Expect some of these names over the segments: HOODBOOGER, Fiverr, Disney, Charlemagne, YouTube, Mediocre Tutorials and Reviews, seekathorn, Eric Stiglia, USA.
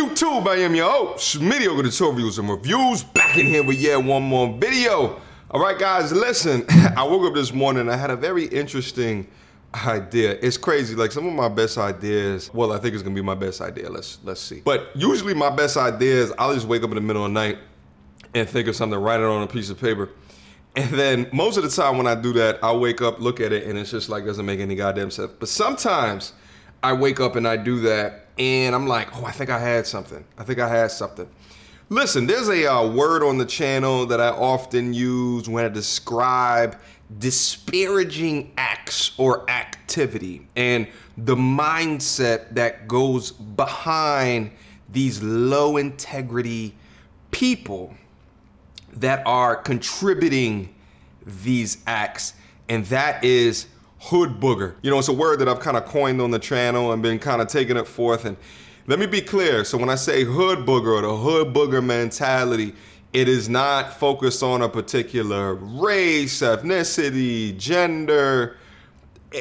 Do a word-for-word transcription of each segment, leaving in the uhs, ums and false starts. YouTube, I am your host, Mediocre Tutorials and Reviews, back in here with yeah, one more video. All right, guys, listen, I woke up this morning, I had a very interesting idea. It's crazy, like some of my best ideas, well, I think it's gonna be my best idea, let's, let's see. But usually my best ideas, I'll just wake up in the middle of the night and think of something, write it on a piece of paper. And then most of the time when I do that, I wake up, look at it, and it's just like, doesn't make any goddamn sense. But sometimes I wake up and I do that, and I'm like, oh, I think I had something. I think I had something. Listen, there's a uh, word on the channel that I often use when I describe disparaging acts or activity and the mindset that goes behind these low integrity people that are contributing these acts, and that is HOODBOOGER. You know, it's a word that I've kind of coined on the channel and been kind of taking it forth. And let me be clear, so when I say HOODBOOGER or the HOODBOOGER mentality, it is not focused on a particular race, ethnicity, gender,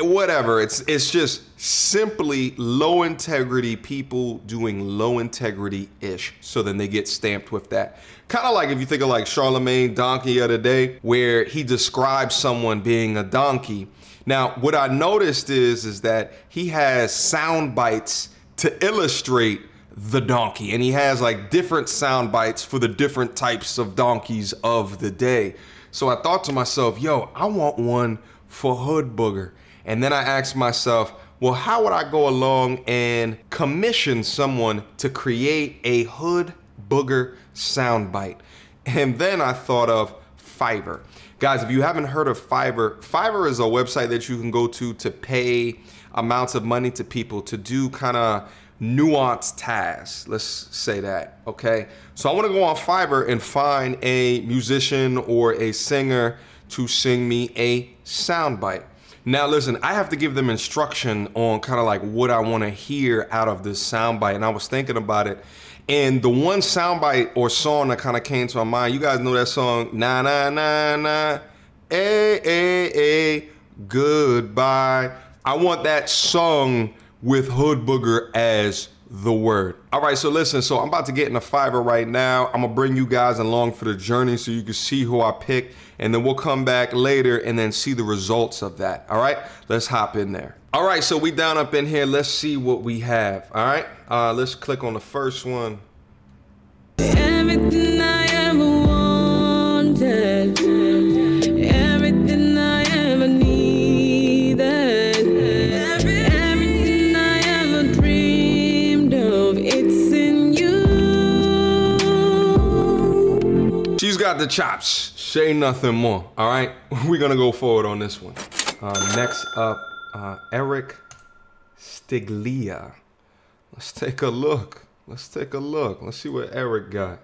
whatever. It's, it's just simply low integrity people doing low integrity-ish. So then they get stamped with that. Kind of like if you think of like Charlemagne donkey of the day, where he describes someone being a donkey. Now, what I noticed is, is that he has sound bites to illustrate the donkey. And he has like different sound bites for the different types of donkeys of the day. So I thought to myself, yo, I want one for HOODBOOGER. And then I asked myself, well, how would I go along and commission someone to create a HOODBOOGER soundbite? And then I thought of Fiverr. Guys, if you haven't heard of Fiverr, Fiverr is a website that you can go to to pay amounts of money to people to do kind of nuanced tasks. Let's say that, okay? So I want to go on Fiverr and find a musician or a singer to sing me a soundbite. Now listen, I have to give them instruction on kind of like what I want to hear out of this soundbite, and I was thinking about it, and the one soundbite or song that kind of came to my mind, you guys know that song, na na na na, eh eh eh, goodbye. I want that sung with HOODBOOGER as the word. All right, so listen, so I'm about to get in a Fiverr right now. I'm gonna bring you guys along for the journey so you can see who I picked, and then we'll come back later and then see the results of that. All right, let's hop in there. All right, so we down up in here. Let's see what we have. All right, uh, let's click on the first one. Everything I ever wanted, everything I ever needed, everything I ever dreamed of, it's in you. She's got the chops. Say nothing more. All right, we're gonna go forward on this one. Uh, next up. Uh, Eric Stiglia. Let's take a look. Let's take a look. Let's see what Eric got.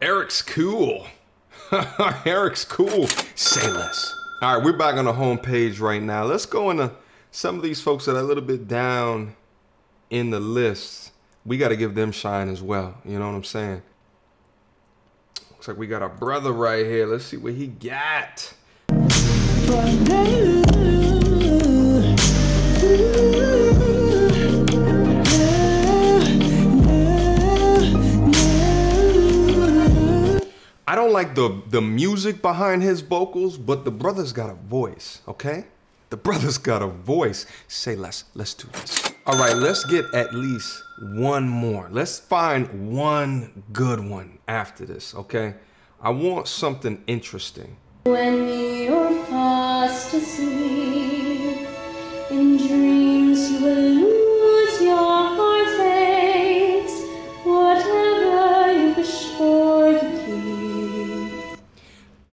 Eric's cool. Eric's cool. Say less. All right, we're back on the home page right now. Let's go into some of these folks that are a little bit down in the list. We got to give them shine as well. You know what I'm saying? Looks like we got our brother right here. Let's see what he got. I don't like the, the music behind his vocals, but the brother's got a voice, okay? The brother's got a voice. Say less, let's do this. All right, let's get at least one more. Let's find one good one after this, okay? I want something interesting. When you're fast asleep, in dreams you will lose your heart's aches, whatever you wish for you.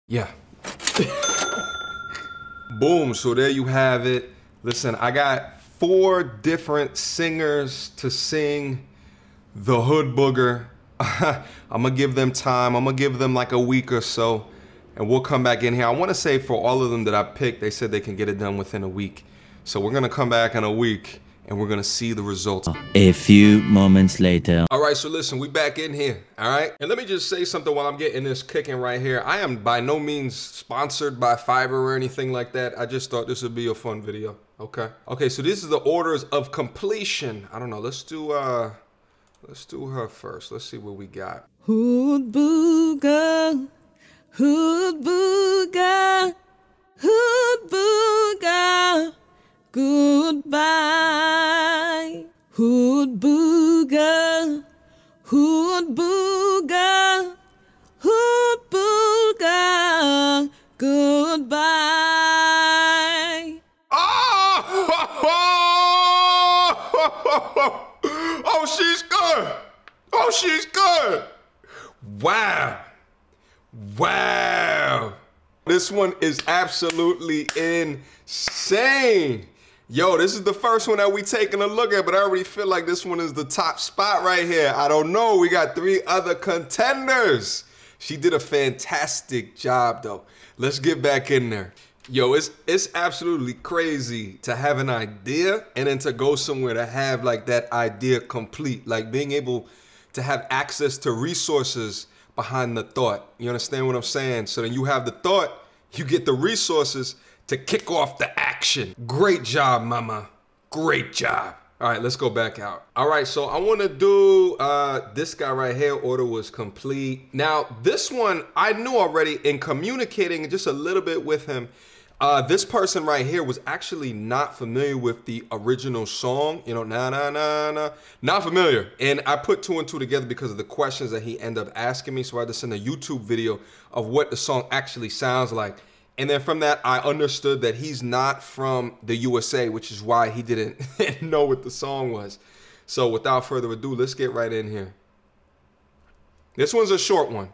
Yeah. Boom, so there you have it. Listen, I got four different singers to sing the HOODBOOGER. I'm gonna give them time. I'm gonna give them like a week or so, and we'll come back in here. I wanna say for all of them that I picked, they said they can get it done within a week. So we're gonna come back in a week and we're gonna see the results a few moments later. All right, so listen, we back in here, all right? And let me just say something while I'm getting this kicking right here. I am by no means sponsored by Fiverr or anything like that. I just thought this would be a fun video, okay? Okay, so this is the orders of completion. I don't know, let's do, uh, let's do her first. Let's see what we got. HOODBOOGER, HOODBOOGER, HOODBOOGER, goodbye. HOODBOOGER, HOODBOOGER, HOODBOOGER, goodbye. Oh! Oh, she's good. Oh, she's good. Wow. Wow. This one is absolutely insane. Yo, this is the first one that we taking a look at, but I already feel like this one is the top spot right here. I don't know. We got three other contenders. She did a fantastic job, though. Let's get back in there. Yo, it's it's absolutely crazy to have an idea and then to go somewhere to have like that idea complete, like being able to have access to resources behind the thought. You understand what I'm saying? So then you have the thought, you get the resources to kick off the action. Great job, mama. Great job. All right, let's go back out. All right, so I want to do uh, this guy right here. Order was complete. Now, this one I knew already in communicating just a little bit with him. Uh, this person right here was actually not familiar with the original song, you know, na na na na, not familiar. And I put two and two together because of the questions that he ended up asking me. So I had to send a YouTube video of what the song actually sounds like. And then from that, I understood that he's not from the U S A, which is why he didn't know what the song was. So without further ado, let's get right in here. This one's a short one.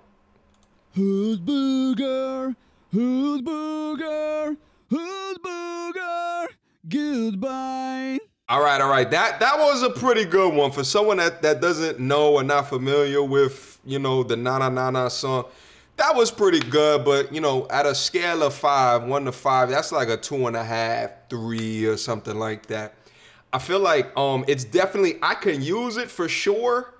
HOODBOOGER, HOODBOOGER, HOODBOOGER, goodbye. All right, all right. That that was a pretty good one for someone that, that doesn't know or not familiar with, you know, the na na na na song. That was pretty good, but you know, at a scale of five, one to five, that's like a two and a half, three or something like that. I feel like um, it's definitely, I can use it for sure,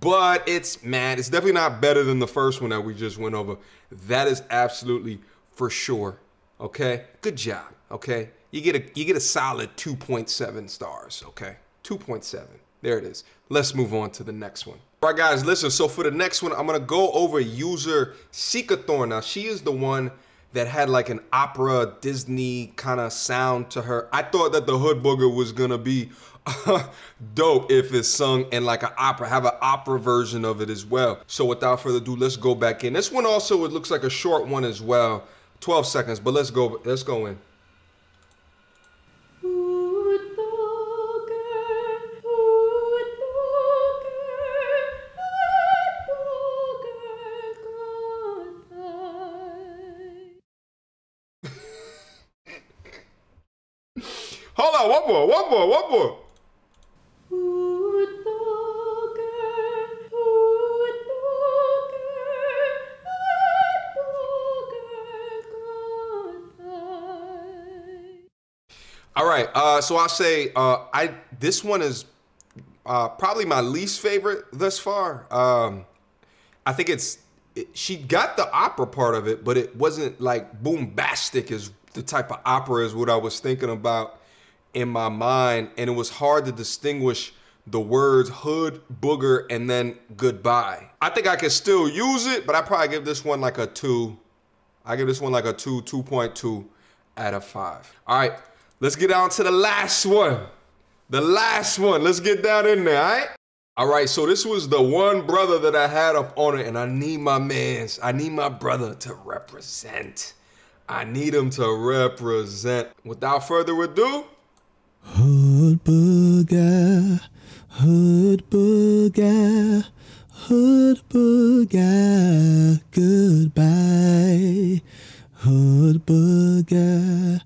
but it's, man, it's definitely not better than the first one that we just went over. That is absolutely for sure, okay? Good job, okay? You get a, you get a solid two point seven stars, okay? two point seven, there it is. Let's move on to the next one. All right, guys, listen, so for the next one, I'm going to go over user Seekathorn. Now, she is the one that had like an opera Disney kind of sound to her. I thought that the HOODBOOGER was going to be dope if it's sung in like an opera, have an opera version of it as well. So without further ado, let's go back in. This one also, it looks like a short one as well, twelve seconds, but let's go, let's go in. Hold on, one more, one more, one more. HOODBOOGER, HOODBOOGER, all right, uh, so I'll say uh, I this one is uh, probably my least favorite thus far. Um, I think it's, it, she got the opera part of it, but it wasn't like bombastic as the type of opera is what I was thinking about in my mind, and it was hard to distinguish the words hood, booger, and then goodbye. I think I could still use it, but I probably give this one like a two. I give this one like a two, two point two out of five. All right, let's get down to the last one. The last one, let's get down in there, all right? All right, so this was the one brother that I had up on it, and I need my mans, I need my brother to represent. I need him to represent. Without further ado, HOODBOOGER, HOODBOOGER, HOODBOOGER, goodbye. HOODBOOGER,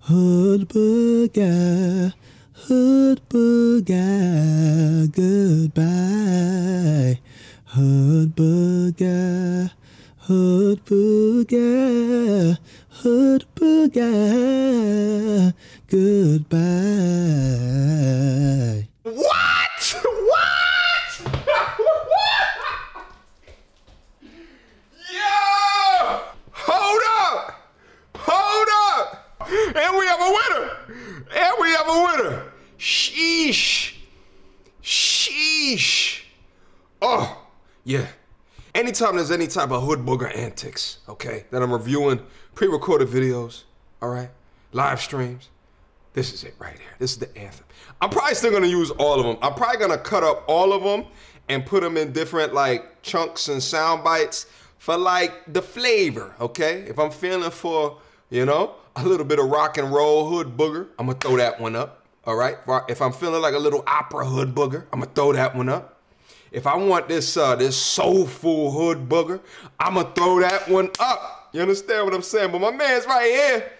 HOODBOOGER, HOODBOOGER, goodbye. HOODBOOGER, HOODBOOGER, HOODBOOGER, goodbye. happened with her? Sheesh. Sheesh. Oh, yeah. Anytime there's any type of hood booger antics, okay, that I'm reviewing, pre-recorded videos, all right, live streams, this is it right here. This is the anthem. I'm probably still gonna use all of them. I'm probably gonna cut up all of them and put them in different like chunks and sound bites for like the flavor, okay? If I'm feeling for, you know, a little bit of rock and roll hood booger, I'm gonna throw that one up, all right? If I'm feeling like a little opera hood booger, I'm gonna throw that one up. If I want this uh, this soulful hood booger, I'm gonna throw that one up. You understand what I'm saying? But my man's right here.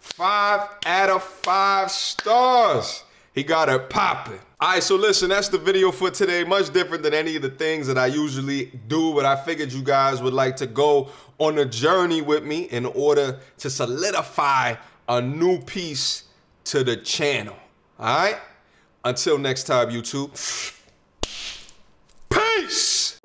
Five out of five stars. He got it popping. All right, so listen, that's the video for today. Much different than any of the things that I usually do, but I figured you guys would like to go on a journey with me in order to solidify a new piece to the channel. All right? Until next time, YouTube. Peace!